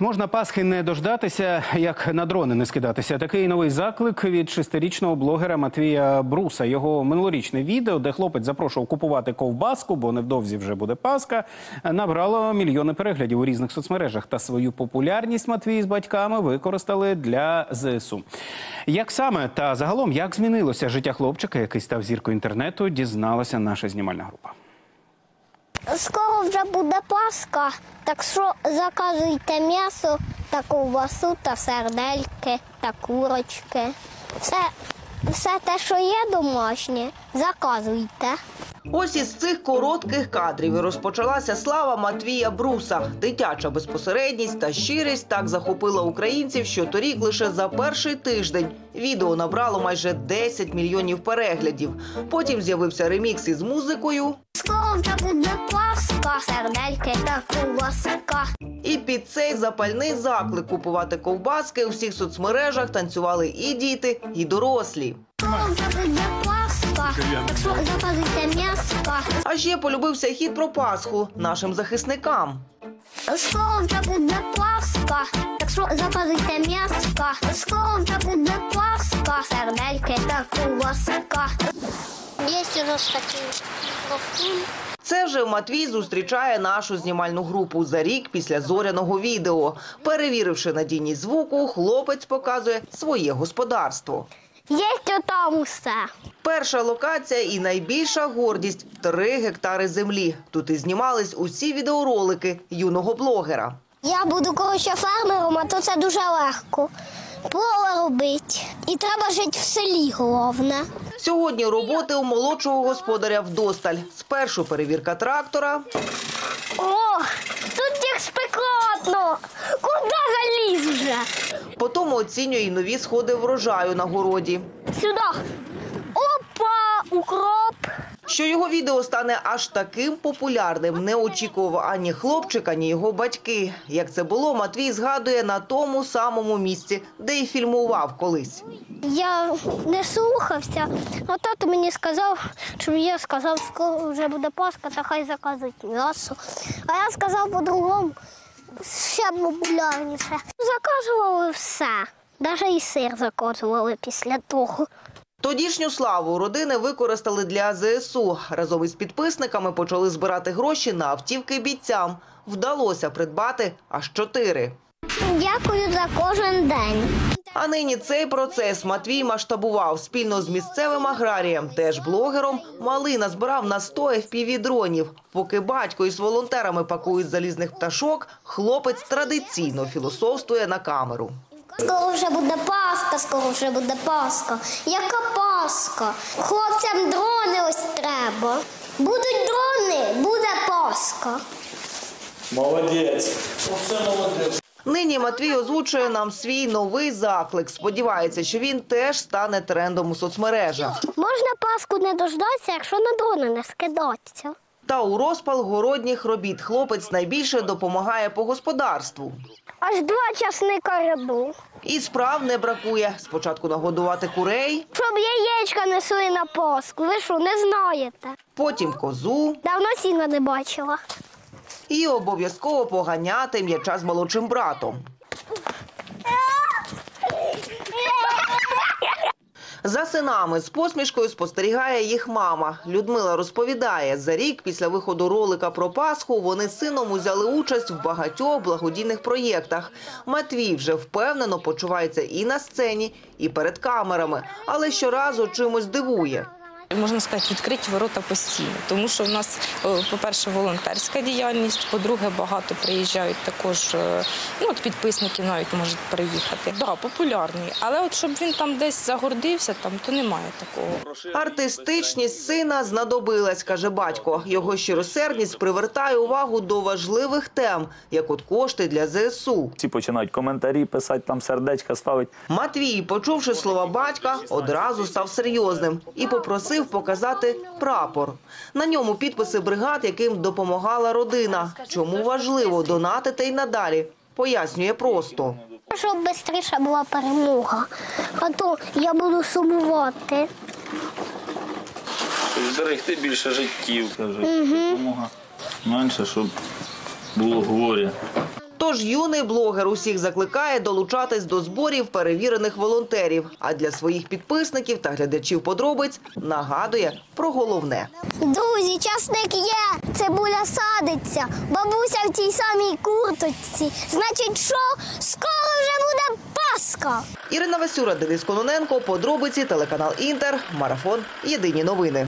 Можна Пасхи не дождатися, як на дрони не скидатися. Такий новий заклик від 6-річного блогера Матвія Бруса. Його минулорічне відео, де хлопець запрошував купувати ковбаску, бо невдовзі вже буде Пасха, набрало мільйони переглядів у різних соцмережах. Та свою популярність Матвій з батьками використали для ЗСУ. Як саме та загалом, як змінилося життя хлопчика, який став зіркою інтернету, дізналася наша знімальна група. Скоро вже буде Пасха, так що заказуйте м'ясо та ковбасу та сердельки та курочки. Все те, що є домашнє, заказуйте. Ось із цих коротких кадрів і розпочалася слава Матвія Бруса. Дитяча безпосередність та щирість так захопила українців, що торік лише за перший тиждень відео набрало майже 10 мільйонів переглядів. Потім з'явився ремікс із музикою. Скоро вже буде Пасха, сердельки та ковбаска. І під цей запальний заклик купувати ковбаски у всіх соцмережах танцювали і діти, і дорослі. Скоро вже буде Пасха, так що заказуйте м'ясо. А ще полюбився хіт про Пасху нашим захисникам. Скоро вже буде Пасха, так що заказуйте м'ясо. Скоро вже буде Пасха, сердельки та ковбаска. Є у нас такий лофтун. Це вже Матвій зустрічає нашу знімальну групу за рік після зоряного відео. Перевіривши надійність звуку, хлопець показує своє господарство. Є там усе. Перша локація і найбільша гордість – 3 гектари землі. Тут і знімались усі відеоролики юного блогера. Я буду, фермером, а то це дуже легко. Поле робить. І треба жити в селі, головне. Сьогодні роботи у молодшого господаря вдосталь. Спершу перевірка трактора. Ох, тут як спекотно! Куди заліз вже? Потім оцінює і нові сходи врожаю на городі. Сюди! Опа! Укроп! Що його відео стане аж таким популярним, не очікував ані хлопчик, ані його батьки. Як це було, Матвій згадує на тому самому місці, де й фільмував колись. Я не слухався, а тато мені сказав, щоб я сказав, скоро вже буде Пасха, та хай заказують м'ясо. А я сказав по-другому, ще популярніше. Заказували все, навіть і сир заказували після того. Тодішню славу родини використали для ЗСУ. Разом із підписниками почали збирати гроші на автівки бійцям. Вдалося придбати аж 4. Дякую за кожен день. А нині цей процес Матвій масштабував спільно з місцевим аграрієм, теж блогером. Малий назбирав на 100 FPV-дронів. Поки батько із волонтерами пакують залізних пташок, хлопець традиційно філософствує на камеру. Скоро вже буде Пасха, скоро вже буде Пасха. Яка Пасха? Хлопцям дрони ось треба. Будуть дрони, буде Пасха. Молодець. Оце молодець. Нині Матвій озвучує нам свій новий заклик. Сподівається, що він теж стане трендом у соцмережах. Можна Пасху не дождатися, якщо на дрони не скидатися. Та у розпал городніх робіт хлопець найбільше допомагає по господарству. Аж 2 часника рибу. І справ не бракує. Спочатку нагодувати курей. Щоб яєчка несли на Пасху, ви що, не знаєте. Потім козу. Давно сіна не бачила. І обов'язково поганяти м'яча з молодшим братом. За синами з посмішкою спостерігає їх мама. Людмила розповідає, за рік після виходу ролика про Пасху вони з сином узяли участь в багатьох благодійних проєктах. Матвій вже впевнено почувається і на сцені, і перед камерами, але щоразу чимось дивує. Можна сказати, відкриті ворота постійно, тому що в нас, по-перше, волонтерська діяльність, по-друге, багато приїжджають також, от підписників навіть можуть приїхати. Да, популярний, але от щоб він там десь загордився, то немає такого. Артистичність сина знадобилась, каже батько. Його щиросердність привертає увагу до важливих тем, як от кошти для ЗСУ. Всі починають коментарі писати, там сердечка ставить. Матвій, почувши слова батька, одразу став серйозним і попросив показати прапор. На ньому підписи бригад, яким допомагала родина. Чому важливо донатити й надалі, пояснює просто. Щоб швидше була перемога, а то я буду сумувати. Щоб зберегти більше життів, допомога менше, щоб було горя. Тож юний блогер усіх закликає долучатись до зборів перевірених волонтерів. А для своїх підписників та глядачів подробиць нагадує про головне. Друзі, часник є, цибуля садиться, бабуся в тій самій курточці. Значить, що? Скоро вже буде Пасха! Ірина Васюра, Денис Кононенко, Подробиці, телеканал Інтер, марафон «Єдині новини».